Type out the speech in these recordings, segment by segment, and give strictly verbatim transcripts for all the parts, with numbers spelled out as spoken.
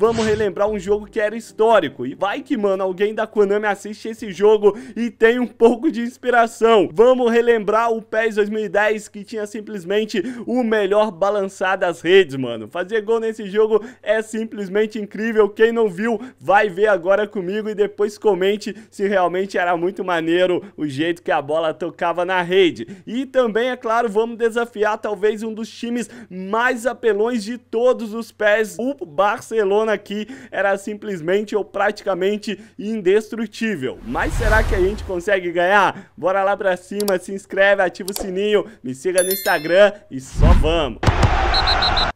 Vamos relembrar um jogo que era histórico. E vai que, mano, alguém da Konami assiste esse jogo e tem um pouco de inspiração. Vamos relembrar o PES dois mil e dez, que tinha simplesmente o melhor balançar das redes, mano. Fazer gol nesse jogo é simplesmente incrível. Quem não viu, vai ver agora comigo e depois comente se realmente era muito maneiro o jeito que a bola tocava na rede. E também, é claro, vamos desafiar talvez um dos times mais apelões de todos os P E S. O Barcelona aqui era simplesmente ou praticamente indestrutível. Mas será que a gente consegue ganhar? Bora lá pra cima, se inscreve, ativa o sininho, me siga no Instagram e só vamos!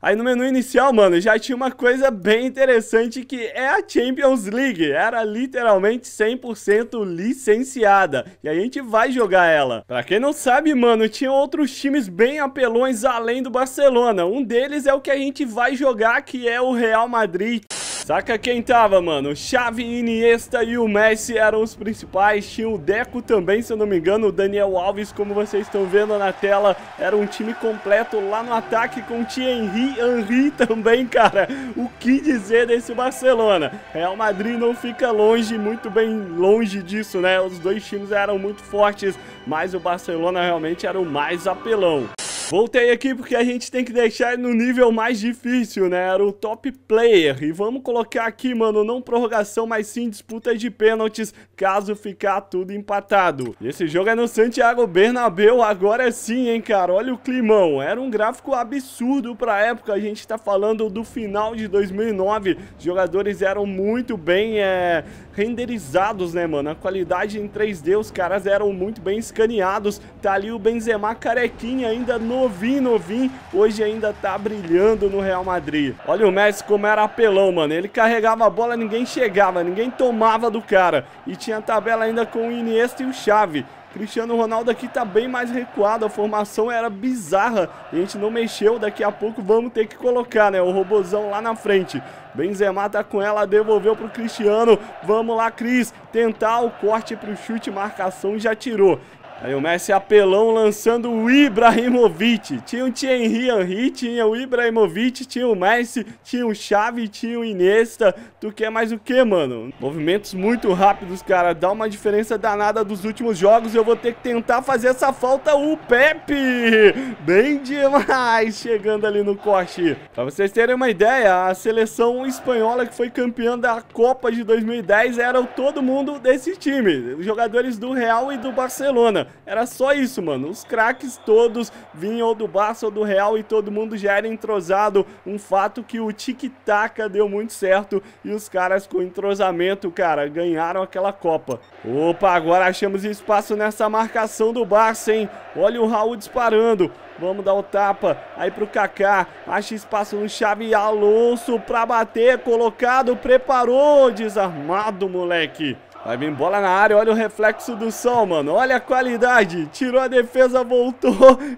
Aí no menu inicial, mano, já tinha uma coisa bem interessante que é a Champions League. Era literalmente cem por cento licenciada e a gente vai jogar ela. Pra quem não sabe, mano, tinha outros times bem apelões além do Barcelona. Um deles é o que a gente vai jogar, que é o Real Madrid. Saca quem tava, mano? Xavi, Iniesta e o Messi eram os principais. Tinha o Deco também, se eu não me engano. O Daniel Alves, como vocês estão vendo na tela, era um time completo lá no ataque com o Thierry Henry também, cara. O que dizer desse Barcelona? Real Madrid não fica longe, muito bem longe disso, né? Os dois times eram muito fortes, mas o Barcelona realmente era o mais apelão. Voltei aqui porque a gente tem que deixar no nível mais difícil, né? Era o top player. E vamos colocar aqui, mano, não prorrogação, mas sim disputa de pênaltis, caso ficar tudo empatado. E esse jogo é no Santiago Bernabéu, agora sim, hein, cara? Olha o climão. Era um gráfico absurdo pra época. A gente tá falando do final de dois mil e nove. Os jogadores eram muito bem é, renderizados, né, mano? A qualidade em três D, os caras eram muito bem escaneados. Tá ali o Benzema carequinha ainda no novinho, novinho, hoje ainda tá brilhando no Real Madrid. Olha o Messi como era apelão, mano. Ele carregava a bola, ninguém chegava, ninguém tomava do cara. E tinha a tabela ainda com o Iniesta e o Xavi. Cristiano Ronaldo aqui tá bem mais recuado, a formação era bizarra, a gente não mexeu, daqui a pouco vamos ter que colocar, né, o robozão lá na frente. Benzema tá com ela, devolveu pro Cristiano, vamos lá, Cris, tentar o corte pro chute, marcação, já tirou. Aí o Messi apelão lançando o Ibrahimovic. Tinha o Thierry Henry, tinha o Ibrahimovic, tinha o Messi, tinha o Xavi, tinha o Iniesta. Tu quer mais o que, mano? Movimentos muito rápidos, cara. Dá uma diferença danada dos últimos jogos. Eu vou ter que tentar fazer essa falta. O Pepe! Bem demais! Chegando ali no corte. Pra vocês terem uma ideia, a seleção espanhola que foi campeã da Copa de dois mil e dez era todo mundo desse time. Os jogadores do Real e do Barcelona. Era só isso, mano. Os craques todos vinham do Barça ou do Real e todo mundo já era entrosado. Um fato que o Tiki-Taka deu muito certo e os caras com entrosamento, cara, ganharam aquela Copa. Opa, agora achamos espaço nessa marcação do Barça, hein? Olha o Raul disparando. Vamos dar o tapa, aí pro Kaká, acha espaço no Xabi Alonso pra bater, colocado, preparou, desarmado, moleque. Vai vir bola na área, olha o reflexo do sol, mano. Olha a qualidade, tirou a defesa, voltou,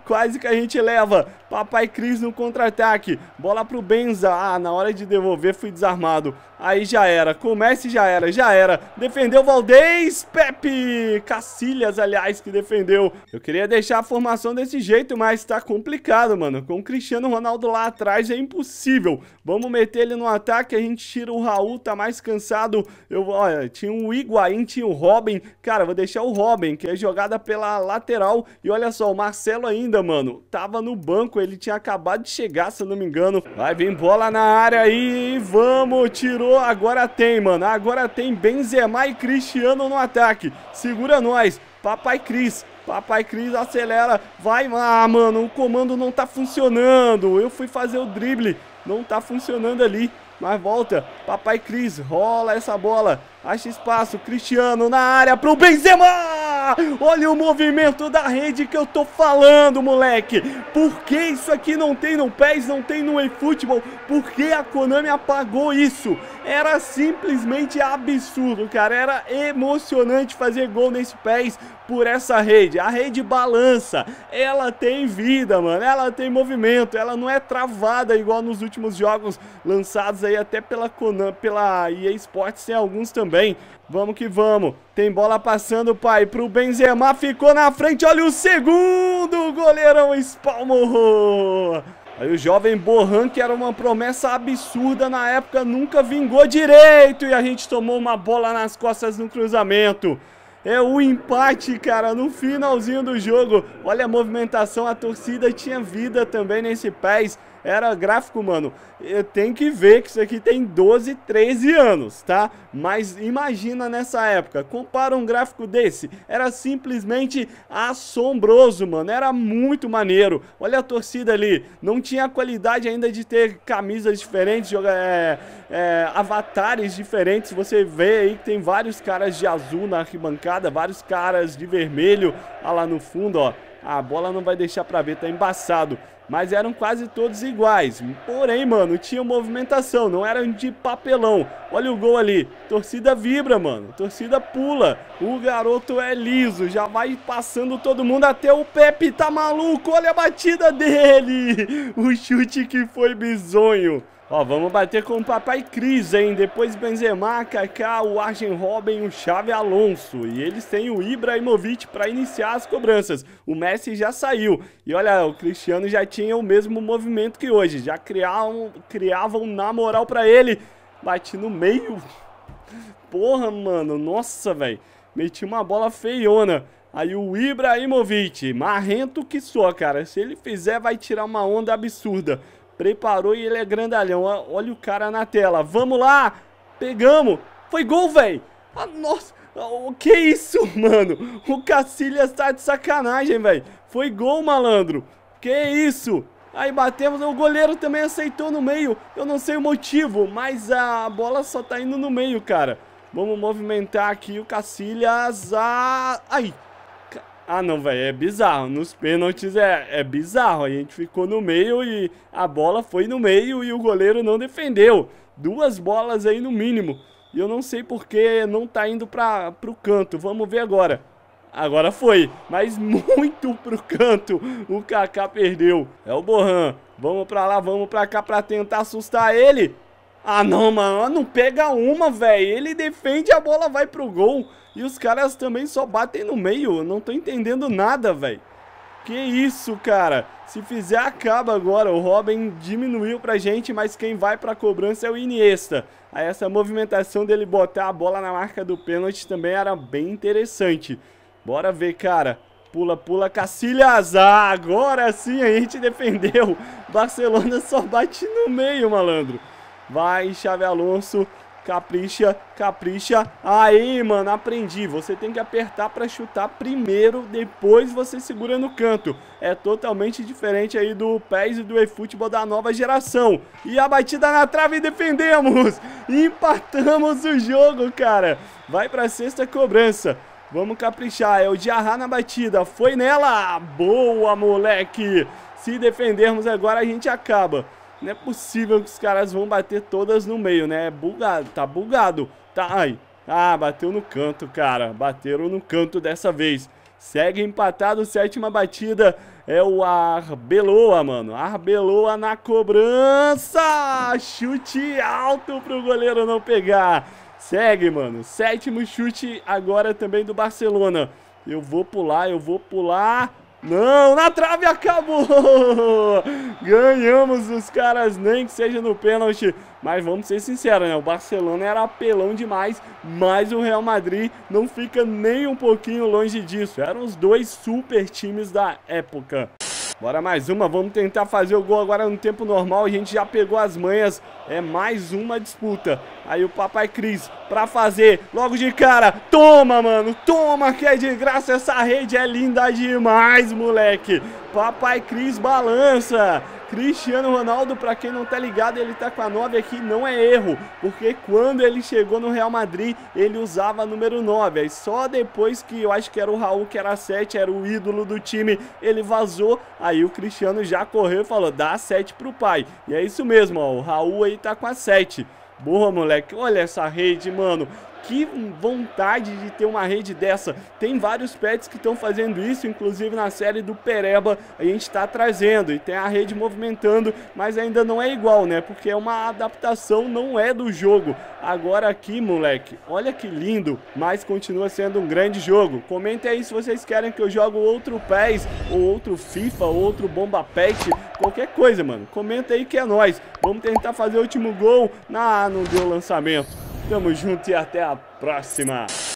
quase que a gente leva. Papai Cris no contra-ataque, bola pro Benza. Ah, na hora de devolver fui desarmado. Aí já era, comece já era, já era. Defendeu Valdez, Pepe, Casillas, aliás, que defendeu. Eu queria deixar a formação desse jeito, mas tá complicado, mano. Com o Cristiano Ronaldo lá atrás é impossível. Vamos meter ele no ataque, a gente tira o Raul, tá mais cansado. Eu, olha, tinha um Higuaín. Higuaín, tinha o Robben, cara, vou deixar o Robben, que é jogada pela lateral. E olha só, o Marcelo ainda, mano, tava no banco, ele tinha acabado de chegar, se eu não me engano. Vai vir bola na área aí, vamos, tirou, agora tem, mano, agora tem Benzema e Cristiano no ataque. Segura nós, Papai Cris. Papai Cris acelera, vai lá, ah, mano, o comando não tá funcionando. Eu fui fazer o drible, não tá funcionando ali. Mas volta, Papai Cris, rola essa bola, acha espaço, Cristiano na área pro Benzema! Olha o movimento da rede que eu tô falando, moleque! Por que isso aqui não tem no PES, não tem no eFootball? Por que a Konami apagou isso? Era simplesmente absurdo, cara, era emocionante fazer gol nesse PES por essa rede. A rede balança, ela tem vida, mano, ela tem movimento, ela não é travada igual nos últimos jogos lançados aí. Aí até pela Konami, pela E A Sports tem alguns também. Vamos que vamos. Tem bola passando, pai, pro Benzema, ficou na frente. Olha o segundo, o goleirão espalmou. Aí o jovem Borran, que era uma promessa absurda na época, nunca vingou direito. E a gente tomou uma bola nas costas no cruzamento. É o empate, cara, no finalzinho do jogo. Olha a movimentação, a torcida tinha vida também nesse P E S. Era gráfico, mano. Eu tenho que ver que isso aqui tem doze, treze anos, tá? Mas imagina nessa época. Compara um gráfico desse. Era simplesmente assombroso, mano. Era muito maneiro. Olha a torcida ali. Não tinha a qualidade ainda de ter camisas diferentes, é, é, avatares diferentes. Você vê aí que tem vários caras de azul na arquibancada, vários caras de vermelho. Olha lá no fundo, ó. A bola não vai deixar pra ver, tá embaçado. Mas eram quase todos iguais. Porém, mano, tinha movimentação. Não eram de papelão. Olha o gol ali. Torcida vibra, mano. Torcida pula. O garoto é liso. Já vai passando todo mundo. Até o Pepe tá maluco. Olha a batida dele. O chute que foi bizonho. Ó, vamos bater com o Papai Cris, hein? Depois Benzema, Kaká, o Arjen Robben, o Xabi Alonso. E eles têm o Ibrahimovic para iniciar as cobranças. O Messi já saiu. E olha, o Cristiano já tinha o mesmo movimento que hoje. Já criavam, criavam na moral para ele. Bati no meio. Porra, mano. Nossa, velho. Meti uma bola feiona. Aí o Ibrahimovic. Marrento que só, cara. Se ele fizer, vai tirar uma onda absurda. Preparou e ele é grandalhão. Olha o cara na tela. Vamos lá. Pegamos. Foi gol, velho. Ah, nossa. O que é isso, mano? O Casillas tá de sacanagem, velho. Foi gol, malandro. Que é isso? Aí batemos. O goleiro também aceitou no meio. Eu não sei o motivo, mas a bola só tá indo no meio, cara. Vamos movimentar aqui o Casillas. Ah... Ai. Ah, não, velho, é bizarro. Nos pênaltis é, é bizarro. A gente ficou no meio e a bola foi no meio e o goleiro não defendeu. Duas bolas aí no mínimo. E eu não sei porque não tá indo pra, pro canto. Vamos ver agora. Agora foi, mas muito pro canto. O Kaká perdeu. É o Borran. Vamos pra lá, vamos pra cá pra tentar assustar ele. Ah, não, mano, não pega uma, velho. Ele defende, a bola vai pro gol. E os caras também só batem no meio. Eu não tô entendendo nada, velho. Que isso, cara. Se fizer, acaba agora. O Robben diminuiu pra gente, mas quem vai pra cobrança é o Iniesta. Aí essa movimentação dele botar a bola na marca do pênalti também era bem interessante. Bora ver, cara. Pula, pula, Casillas. Ah, agora sim a gente defendeu. Barcelona só bate no meio, malandro. Vai, Xabi Alonso, capricha, capricha. Aí, mano, aprendi. Você tem que apertar pra chutar primeiro, depois você segura no canto. É totalmente diferente aí do P E S e do eFootball da nova geração. E a batida na trave e defendemos. Empatamos o jogo, cara. Vai pra sexta cobrança. Vamos caprichar. É o Diarra na batida. Foi nela. Boa, moleque. Se defendermos agora, a gente acaba. Não é possível que os caras vão bater todas no meio, né? Bugado, tá bugado. Tá, ai. Ah, bateu no canto, cara. Bateram no canto dessa vez. Segue empatado, sétima batida. É o Arbeloa, mano. Arbeloa na cobrança. Chute alto pro goleiro não pegar. Segue, mano. Sétimo chute agora também do Barcelona. Eu vou pular, eu vou pular... Não, na trave acabou. Ganhamos os caras, nem que seja no pênalti. Mas vamos ser sinceros, né? O Barcelona era apelão demais, mas o Real Madrid não fica nem um pouquinho longe disso. Eram os dois super times da época. Bora mais uma, vamos tentar fazer o gol agora no tempo normal. A gente já pegou as manhas. É mais uma disputa. Aí o Papai Cris pra fazer logo de cara. Toma, mano, toma que é de graça. Essa rede é linda demais, moleque. Papai Cris balança. Cristiano Ronaldo, pra quem não tá ligado, ele tá com a nove aqui, não é erro, porque quando ele chegou no Real Madrid, ele usava a número nove, aí só depois que eu acho que era o Raul, que era a sete, era o ídolo do time, ele vazou, aí o Cristiano já correu e falou, dá a sete pro pai, e é isso mesmo, ó, o Raul aí tá com a sete. Boa, moleque, olha essa rede, mano. Que vontade de ter uma rede dessa. Tem vários pets que estão fazendo isso, inclusive na série do Pereba a gente está trazendo e tem a rede movimentando, mas ainda não é igual, né? Porque é uma adaptação, não é do jogo. Agora aqui, moleque, olha que lindo, mas continua sendo um grande jogo. Comentem aí se vocês querem que eu jogue outro P E S, ou outro FIFA, ou outro Bomba Pet, qualquer coisa, mano. Comenta aí que é nóis. Vamos tentar fazer o último gol. Ah, não deu lançamento. Tamo junto e até a próxima.